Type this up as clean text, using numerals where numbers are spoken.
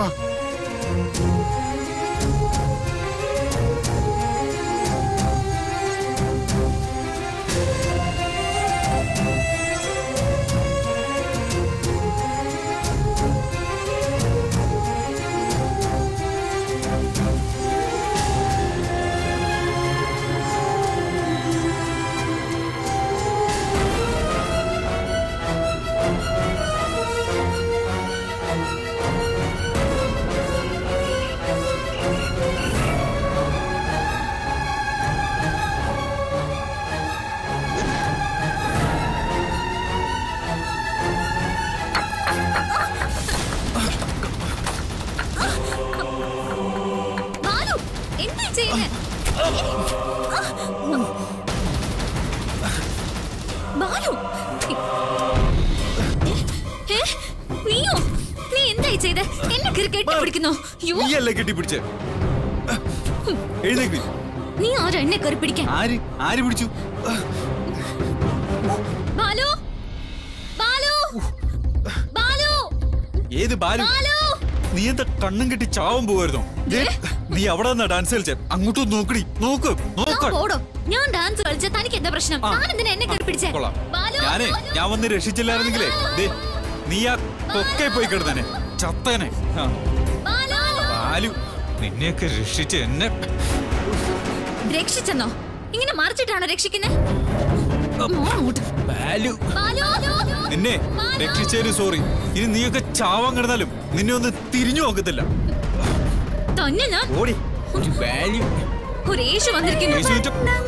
वाह സോറി ഇനി നീയൊക്കെ ചാവാൻ കിടന്നാലും നിന്നെ ഒന്ന് തിരിഞ്ഞു നോക്കത്തില്ല തന്നെ ഞാൻ ഓടി ഒരു വാല്യൂ ഒരു യേശു വന്നിരിക്കുന്നു